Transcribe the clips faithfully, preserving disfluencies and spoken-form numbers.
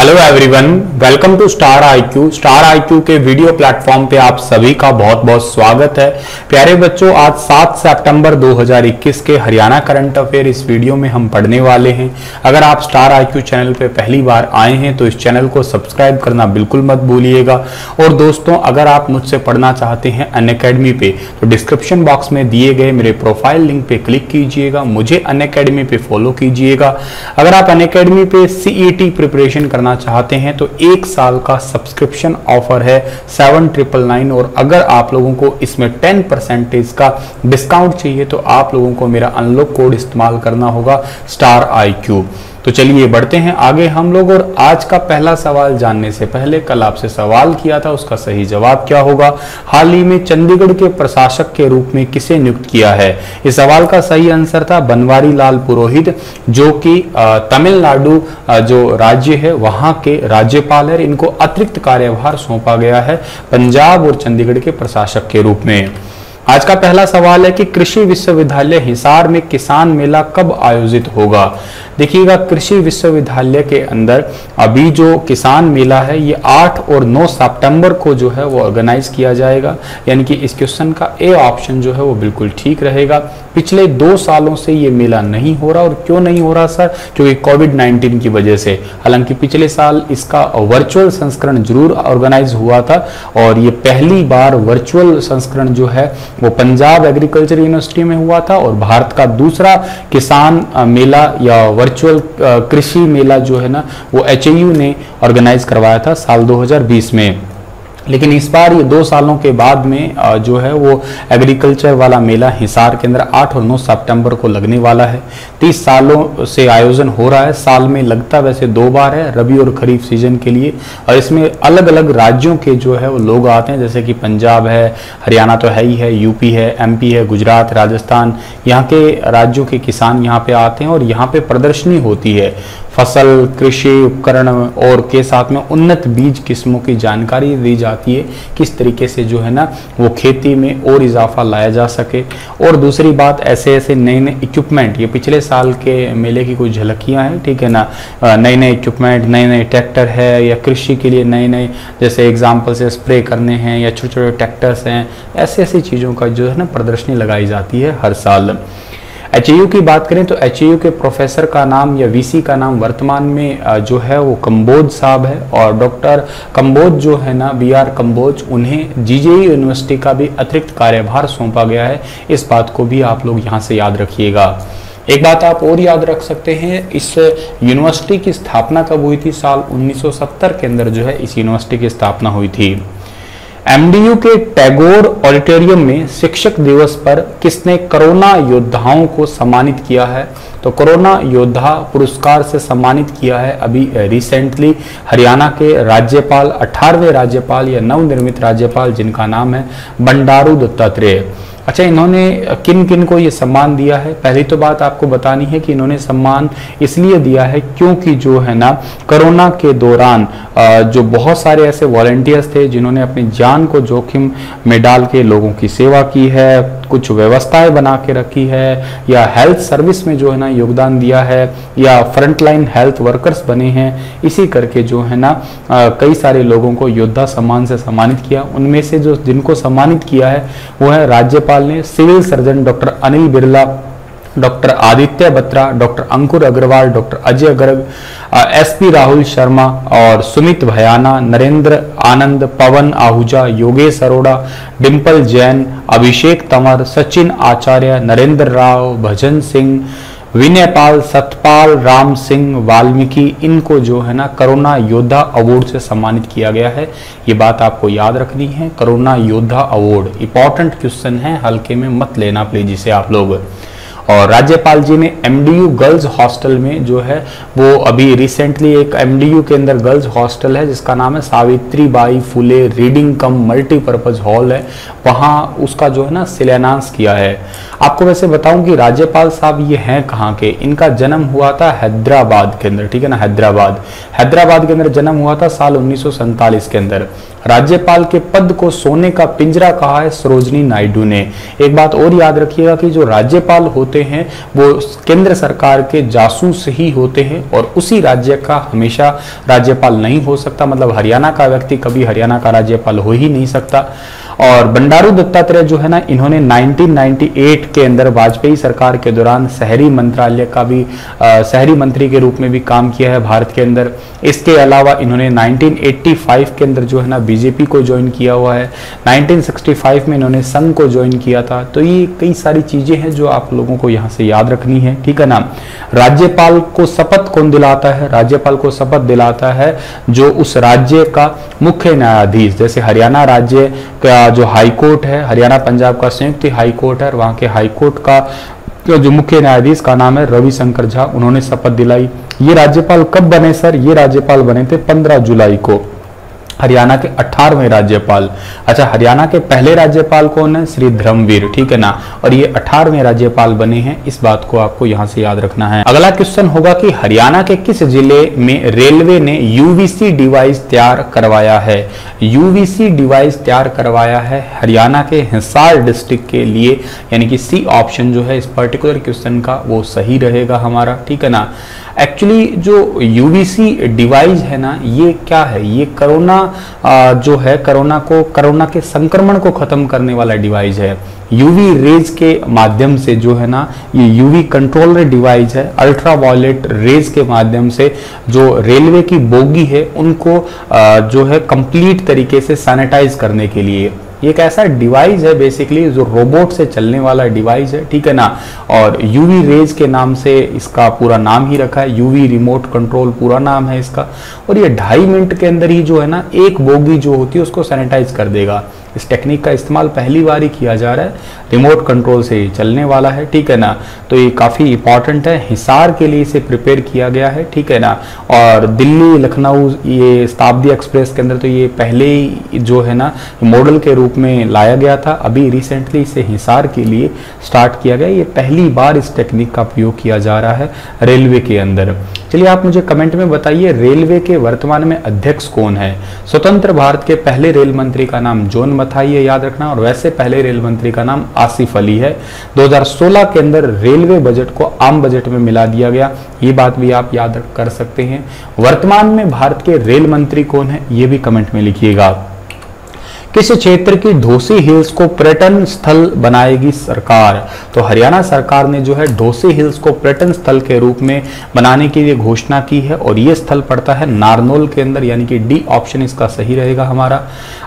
Hello everyone, welcome to Star I Q. Star I Q के video platform पे आप सभी का बहुत बहुत स्वागत है। प्यारे बच्चों, आज सात सितंबर दो हज़ार इक्कीस के हरियाणा करंट अफेयर इस वीडियो में हम पढ़ने वाले हैं। अगर आप स्टार आई क्यू चैनल पे पहली बार आए हैं तो इस चैनल को सब्सक्राइब करना बिल्कुल मत भूलिएगा। और दोस्तों, अगर आप मुझसे पढ़ना चाहते हैं अनअकैडमी पे तो डिस्क्रिप्शन बॉक्स में दिए गए मेरे प्रोफाइल लिंक पे क्लिक कीजिएगा, मुझे अनअकैडमी पे फॉलो कीजिएगा। अगर आप अनअकैडमी पे सीईटी प्रिपरेशन करना चाहते हैं तो एक साल का सब्सक्रिप्शन ऑफर है सेवन ट्रिपल नाइन। और अगर आप लोगों को इसमें टेन परसेंटेज का डिस्काउंट चाहिए तो आप लोगों को मेरा अनलॉक कोड इस्तेमाल करना होगा स्टार आई क्यू। तो चलिए बढ़ते हैं आगे हम लोग। और आज का पहला सवाल जानने से पहले, कल आपसे सवाल किया था उसका सही जवाब क्या होगा। हाल ही में चंडीगढ़ के प्रशासक के रूप में किसे नियुक्त किया है, इस सवाल का सही आंसर था बनवारी लाल पुरोहित, जो कि तमिलनाडु जो राज्य है वहां के राज्यपाल है। इनको अतिरिक्त कार्यभार सौंपा गया है पंजाब और चंडीगढ़ के प्रशासक के रूप में। आज का पहला सवाल है कि कृषि विश्वविद्यालय हिसार में किसान मेला कब आयोजित होगा। देखिएगा, कृषि विश्वविद्यालय के अंदर अभी जो किसान मेला है ये आठ और नौ सितंबर को जो है वो ऑर्गेनाइज किया जाएगा। यानी कि इस क्वेश्चन का ए ऑप्शन जो है वो बिल्कुल ठीक रहेगा। पिछले दो सालों से ये मेला नहीं हो रहा। और क्यों नहीं हो रहा सर? क्योंकि कोविड नाइन्टीन की वजह से। हालांकि पिछले साल इसका वर्चुअल संस्करण जरूर ऑर्गेनाइज हुआ था और ये पहली बार वर्चुअल संस्करण जो है वो पंजाब एग्रीकल्चर यूनिवर्सिटी में हुआ था। और भारत का दूसरा किसान मेला या वर्चुअल कृषि मेला जो है ना वो एच ए यू ने ऑर्गेनाइज करवाया था साल दो हज़ार बीस में। लेकिन इस बार ये दो सालों के बाद में जो है वो एग्रीकल्चर वाला मेला हिसार के अंदर आठ और नौ सितंबर को लगने वाला है। तीस सालों से आयोजन हो रहा है। साल में लगता वैसे दो बार है, रबी और खरीफ सीजन के लिए। और इसमें अलग अलग राज्यों के जो है वो लोग आते हैं, जैसे कि पंजाब है, हरियाणा तो है ही है, यूपी है, एम पी है, गुजरात, राजस्थान, यहाँ के राज्यों के किसान यहाँ पर आते हैं। और यहाँ पर प्रदर्शनी होती है फसल, कृषि उपकरण और के साथ में उन्नत बीज किस्मों की जानकारी दी जाती है, किस तरीके से जो है ना वो खेती में और इजाफा लाया जा सके। और दूसरी बात, ऐसे ऐसे नए नए इक्विपमेंट, ये पिछले साल के मेले की कुछ झलकियां हैं, ठीक है ना। नए नए इक्विपमेंट, नए नए ट्रैक्टर है या कृषि के लिए नए नए, जैसे एग्जाम्पल से स्प्रे करने हैं या छोटे छोटे ट्रैक्टर्स हैं, ऐसी ऐसी चीज़ों का जो है ना प्रदर्शनी लगाई जाती है हर साल। एच ए यू की बात करें तो एच ए यू के प्रोफेसर का नाम या वी सी का नाम वर्तमान में जो है वो कंबोज साहब है। और डॉक्टर कंबोज जो है ना, बी आर कंबोज, उन्हें जी जे ई यूनिवर्सिटी का भी अतिरिक्त कार्यभार सौंपा गया है। इस बात को भी आप लोग यहाँ से याद रखिएगा। एक बात आप और याद रख सकते हैं, इस यूनिवर्सिटी की स्थापना कब हुई थी? साल उन्नीस सौ सत्तर के अंदर जो है इस यूनिवर्सिटी की स्थापना हुई थी। एम डी यू के टैगोर ऑडिटोरियम में शिक्षक दिवस पर किसने कोरोना योद्धाओं को सम्मानित किया है? तो कोरोना योद्धा पुरस्कार से सम्मानित किया है अभी रिसेंटली हरियाणा के राज्यपाल, अठारहवें राज्यपाल या नवनिर्मित राज्यपाल, जिनका नाम है बंडारू दत्तात्रेय। अच्छा, इन्होंने किन किन को ये सम्मान दिया है? पहली तो बात आपको बतानी है कि इन्होंने सम्मान इसलिए दिया है क्योंकि जो है ना कोरोना के दौरान जो बहुत सारे ऐसे वॉलंटियर्स थे जिन्होंने अपनी जान को जोखिम में डाल के लोगों की सेवा की है, कुछ व्यवस्थाएं बना के रखी है, या हेल्थ सर्विस में जो है ना योगदान दिया है, या फ्रंटलाइन हेल्थ वर्कर्स बने हैं। इसी करके जो है ना कई सारे लोगों को योद्धा सम्मान से सम्मानित किया। उनमें से जो जिनको सम्मानित किया है वो है राज्यपाल ने, civil surgeon doctor Anil Birla, doctor Aditya Batra, doctor Ankur Agarwal, doctor Ajay Agarwal, S P Rahul Sharma और सुमित भयाना, नरेंद्र आनंद, पवन आहूजा, योगेश अरोड़ा, डिम्पल जैन, अभिषेक तंवर, सचिन आचार्य, नरेंद्र राव, भजन सिंह, विनयपाल, सतपाल, राम सिंह, वाल्मीकि, इनको जो है ना कोरोना योद्धा अवार्ड से सम्मानित किया गया है। ये बात आपको याद रखनी है, कोरोना योद्धा अवार्ड। इंपॉर्टेंट क्वेश्चन है, हल्के में मत लेना प्लीज इसे आप लोग। और राज्यपाल जी ने M D U girls hostel में जो है वो अभी रिसेंटली एक एम डी यू के अंदर गर्ल्स हॉस्टल है जिसका नाम है Savitri Bai Phule reading cum multipurpose hall है, वहाँ उसका जो है ना शिलान्यास किया है। आपको वैसे बताऊं कि राज्यपाल साहब ये हैं कहाँ के, इनका जन्म हुआ था हैदराबाद के अंदर, ठीक है ना, हैदराबाद हैदराबाद के अंदर जन्म हुआ था साल उन्नीस सौ सैंतालीस के अंदर। राज्यपाल के पद को सोने का पिंजरा कहा है सरोजनी नायडू ने। एक बात और याद रखिएगा कि जो राज्यपाल होते हैं वो केंद्र सरकार के जासूस ही होते हैं और उसी राज्य का हमेशा राज्यपाल नहीं हो सकता, मतलब हरियाणा का व्यक्ति कभी हरियाणा का राज्यपाल हो ही नहीं सकता। और बंडारू दत्तात्रेय जो है ना, इन्होंने उन्नीस सौ अट्ठानवे के अंदर वाजपेयी सरकार के दौरान शहरी मंत्रालय का भी आ, शहरी मंत्री के रूप में भी काम किया है भारत के अंदर। इसके अलावा इन्होंने उन्नीस सौ पचासी के अंदर जो है ना बीजेपी को ज्वाइन किया हुआ है, उन्नीस सौ पैंसठ में इन्होंने संघ को ज्वाइन किया था। तो ये कई सारी चीजें हैं जो आप लोगों को यहाँ से याद रखनी है, ठीक है ना। राज्यपाल को शपथ कौन दिलाता है? राज्यपाल को शपथ दिलाता है जो उस राज्य का मुख्य न्यायाधीश, जैसे हरियाणा राज्य का जो हाईकोर्ट है, हरियाणा पंजाब का संयुक्त हाईकोर्ट है और वहाँ के हाईकोर्ट का जो मुख्य न्यायाधीश का नाम है रविशंकर झा, उन्होंने शपथ दिलाई। ये राज्यपाल कब बने सर? ये राज्यपाल बने थे पंद्रह जुलाई को, हरियाणा के अठारहवें राज्यपाल। अच्छा, हरियाणा के पहले राज्यपाल कौन है? श्री धर्मवीर, ठीक है ना, और ये अठारहवें राज्यपाल बने हैं, इस बात को आपको यहाँ से याद रखना है। अगला क्वेश्चन होगा कि हरियाणा के किस जिले में रेलवे ने यूवीसी डिवाइस तैयार करवाया है? यूवीसी डिवाइस तैयार करवाया है हरियाणा के हिसार डिस्ट्रिक्ट के लिए, यानी कि सी ऑप्शन जो है इस पर्टिकुलर क्वेश्चन का वो सही रहेगा हमारा, ठीक है ना। एक्चुअली जो यूवीसी डिवाइस है ना, ये क्या है? ये कोरोना जो है कोरोना को कोरोना के संक्रमण को खत्म करने वाला डिवाइस है। यूवी रेज के माध्यम से जो है ना, ये यूवी कंट्रोलर डिवाइस है। अल्ट्रा वायलेट रेज के माध्यम से जो रेलवे की बोगी है उनको जो है कंप्लीट तरीके से सैनिटाइज करने के लिए ये एक ऐसा डिवाइस है बेसिकली जो रोबोट से चलने वाला डिवाइस है, ठीक है ना। और यूवी रेज के नाम से इसका पूरा नाम ही रखा है, यूवी रिमोट कंट्रोल पूरा नाम है इसका। और ये ढाई मिनट के अंदर ही जो है ना एक बोगी जो होती है उसको सैनिटाइज कर देगा। इस टेक्निक का इस्तेमाल पहली बार ही किया जा रहा है, रिमोट कंट्रोल से चलने वाला है, ठीक है ना। तो ये काफ़ी इंपॉर्टेंट है, हिसार के लिए इसे प्रिपेयर किया गया है, ठीक है ना। और दिल्ली लखनऊ ये शताब्दी एक्सप्रेस के अंदर तो ये पहले ही जो है ना मॉडल के रूप में लाया गया था, अभी रिसेंटली इसे हिसार के लिए स्टार्ट किया गया। ये पहली बार इस टेक्निक का प्रयोग किया जा रहा है रेलवे के अंदर। चलिए आप मुझे कमेंट में बताइए रेलवे के वर्तमान में अध्यक्ष कौन है? स्वतंत्र भारत के पहले रेल मंत्री का नाम जॉन था, ये याद रखना, और वैसे पहले रेल मंत्री का नाम आसिफ अली है। दो हज़ार सोलह के अंदर रेलवे बजट को आम बजट में मिला दिया गया, ये बात भी आप याद कर सकते हैं। वर्तमान में भारत के रेल मंत्री कौन है, ये भी कमेंट में लिखिएगा। किस क्षेत्र की डोसी हिल्स को पर्यटन स्थल बनाएगी सरकार? तो हरियाणा सरकार ने जो है डोसी हिल्स को पर्यटन स्थल के रूप में बनाने की ये घोषणा की है और ये स्थल पड़ता है नारनौल के अंदर, यानी कि डी ऑप्शन इसका सही रहेगा हमारा।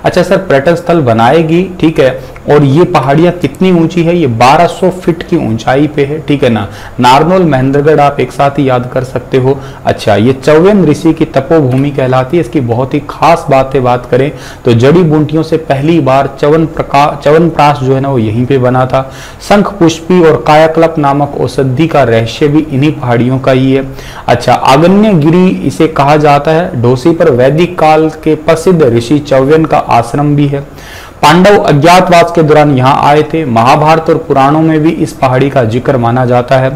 अच्छा सर, पर्यटन स्थल बनाएगी, ठीक है, और ये पहाड़ियाँ कितनी ऊंची है? ये बारह सौ फीट की ऊंचाई पे है, ठीक है ना। नारनौल महेंद्रगढ़ आप एक साथ ही याद कर सकते हो। अच्छा, ये चौवन ऋषि की तपोभूमि कहलाती है, इसकी बहुत ही खास बात है। बात करें तो जड़ी बूटियों से पहली बार च्यवन प्रकाश च्यवन प्राश जो है ना वो यहीं पे बना था। शंख पुष्पी और कायाकल्प नामक औषधि का रहस्य भी इन्हीं पहाड़ियों का ही है। अच्छा, आग्नेय गिरी इसे कहा जाता है। डोसी पर वैदिक काल के प्रसिद्ध ऋषि च्यवन का आश्रम भी है। पांडव अज्ञातवास के दौरान यहाँ आए थे। महाभारत और पुराणों में भी इस पहाड़ी का जिक्र माना जाता है।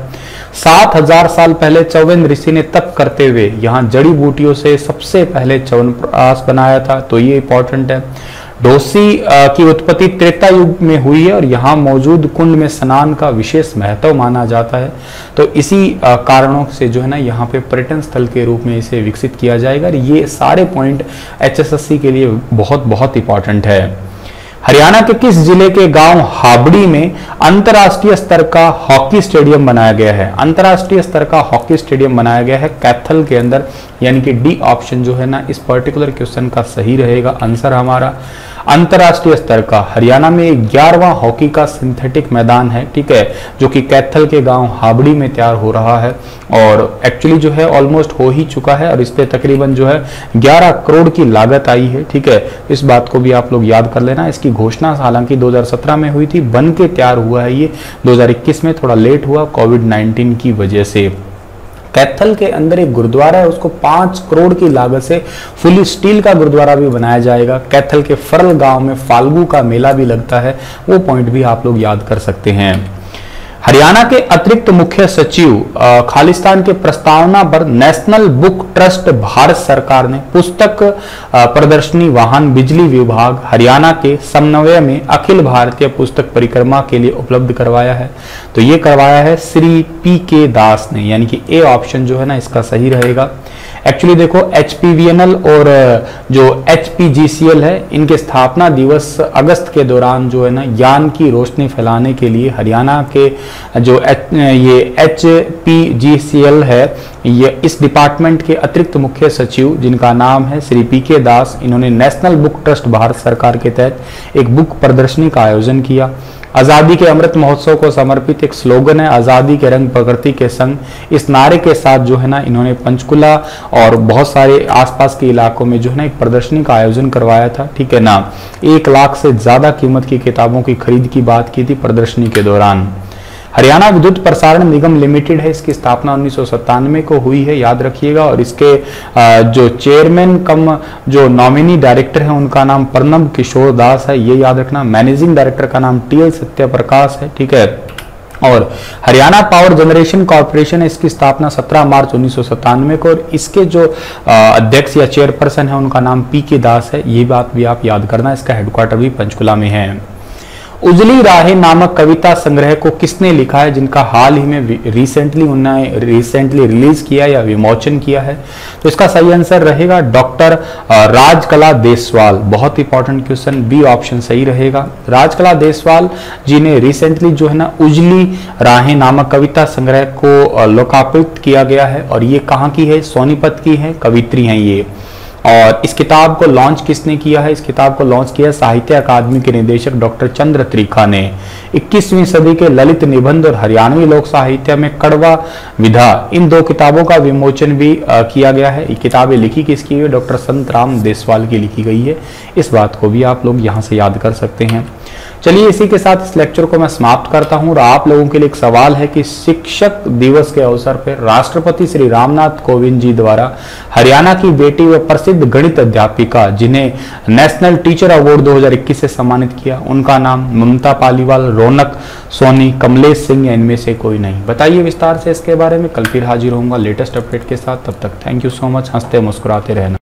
सात हजार साल पहले च्यवन ऋषि ने तप करते हुए यहाँ जड़ी बूटियों से सबसे पहले च्यवन प्राश बनाया था, तो ये इंपॉर्टेंट है। डोसी की उत्पत्ति त्रेता युग में हुई है और यहाँ मौजूद कुंड में स्नान का विशेष महत्व माना जाता है, तो इसी कारणों से जो है ना यहाँ पे पर्यटन स्थल के रूप में इसे विकसित किया जाएगा। ये सारे पॉइंट एचएसएससी के लिए बहुत बहुत इंपॉर्टेंट है। हरियाणा के किस जिले के गांव हाबड़ी में अंतर्राष्ट्रीय स्तर का हॉकी स्टेडियम बनाया गया है? अंतर्राष्ट्रीय स्तर का हॉकी स्टेडियम बनाया गया है कैथल के अंदर, यानी कि डी ऑप्शन जो है ना इस पर्टिकुलर क्वेश्चन का सही रहेगा आंसर हमारा। अंतर्राष्ट्रीय स्तर का हरियाणा में ग्यारहवां हॉकी का सिंथेटिक मैदान है, ठीक है, जो कि कैथल के गांव हाबड़ी में तैयार हो रहा है और एक्चुअली जो है ऑलमोस्ट हो ही चुका है और इस पे तकरीबन जो है ग्यारह करोड़ की लागत आई है, ठीक है। इस बात को भी आप लोग याद कर लेना। इसकी घोषणा हालांकि दो हज़ार सत्रह में हुई थी, बन के तैयार हुआ है ये दो हज़ार इक्कीस में, थोड़ा लेट हुआ कोविड नाइन्टीन की वजह से। कैथल के अंदर एक गुरुद्वारा है, उसको पांच करोड़ की लागत से फुली स्टील का गुरुद्वारा भी बनाया जाएगा। कैथल के फरल गांव में फाल्गु का मेला भी लगता है, वो पॉइंट भी आप लोग याद कर सकते हैं। हरियाणा के अतिरिक्त मुख्य सचिव खालिस्तान के प्रस्तावना पर नेशनल बुक ट्रस्ट भारत सरकार ने पुस्तक प्रदर्शनी वाहन बिजली विभाग हरियाणा के समन्वय में अखिल भारतीय पुस्तक परिक्रमा के लिए उपलब्ध करवाया है। तो ये करवाया है श्री पी के दास ने, यानी कि ए ऑप्शन जो है ना इसका सही रहेगा। एक्चुअली देखो H P V N L और जो H P G C L है, इनके स्थापना दिवस अगस्त के दौरान जो है ना ज्ञान की रोशनी फैलाने के लिए हरियाणा के जो एच, ये H P G C L है, ये इस डिपार्टमेंट के अतिरिक्त मुख्य सचिव जिनका नाम है श्री पी के दास, इन्होंने नेशनल बुक ट्रस्ट भारत सरकार के तहत एक बुक प्रदर्शनी का आयोजन किया। आज़ादी के अमृत महोत्सव को समर्पित एक स्लोगन है, आज़ादी के रंग प्रकृति के संग। इस नारे के साथ जो है ना इन्होंने पंचकुला और बहुत सारे आसपास के इलाकों में जो है ना एक प्रदर्शनी का आयोजन करवाया था, ठीक है ना। एक लाख से ज़्यादा कीमत की किताबों की खरीद की बात की थी प्रदर्शनी के दौरान। हरियाणा विद्युत प्रसारण निगम लिमिटेड है, इसकी स्थापना उन्नीस सौ सत्तानवे को हुई है, याद रखिएगा। और इसके जो चेयरमैन कम जो नॉमिनी डायरेक्टर है उनका नाम प्रणब किशोर दास है, ये याद रखना। मैनेजिंग डायरेक्टर का नाम टी एल सत्यप्रकाश है, ठीक है। और हरियाणा पावर जनरेशन कॉर्पोरेशन है, इसकी स्थापना सत्रह मार्च उन्नीस सौ सत्तानवे को, और इसके जो अध्यक्ष या चेयरपर्सन है उनका नाम पी के दास है, ये बात भी आप याद करना। इसका हेडक्वार्टर भी पंचकुला में है। उजली राहे नामक कविता संग्रह को किसने लिखा है, जिनका हाल ही में रिसेंटली उन्होंने रिसेंटली रिलीज किया या विमोचन किया है? तो इसका सही आंसर रहेगा डॉक्टर राजकला देशवाल। बहुत इंपॉर्टेंट क्वेश्चन, बी ऑप्शन सही रहेगा। राजकला देशवाल जी ने रिसेंटली जो है ना उजली राहे नामक कविता संग्रह को लोकार्पित किया गया है, और ये कहाँ की है, सोनीपत की है, कवित्री हैं ये। और इस किताब को लॉन्च किसने किया है? इस किताब को लॉन्च किया है साहित्य अकादमी के निदेशक डॉक्टर चंद्र त्रिखा ने। इक्कीसवीं सदी के ललित निबंध और हरियाणवी लोक साहित्य में कड़वा विधा, इन दो किताबों का विमोचन भी आ, किया गया है। ये किताबें लिखी किसकी हुई? डॉक्टर संतराम देशवाल की लिखी गई है। इस बात को भी आप लोग यहाँ से याद कर सकते हैं। चलिए इसी के साथ इस लेक्चर को मैं समाप्त करता हूं। और आप लोगों के लिए एक सवाल है कि शिक्षक दिवस के अवसर पर राष्ट्रपति श्री रामनाथ कोविंद जी द्वारा हरियाणा की बेटी व प्रसिद्ध गणित अध्यापिका जिन्हें नेशनल टीचर अवार्ड दो हज़ार इक्कीस से सम्मानित किया, उनका नाम ममता पालीवाल, रौनक सोनी, कमलेश सिंह, इनमें से कोई नहीं? बताइए विस्तार से इसके बारे में। कल फिर हाजिर होऊंगा लेटेस्ट अपडेट के साथ। तब तक थैंक यू सो मच। हंसते मुस्कुराते रहना।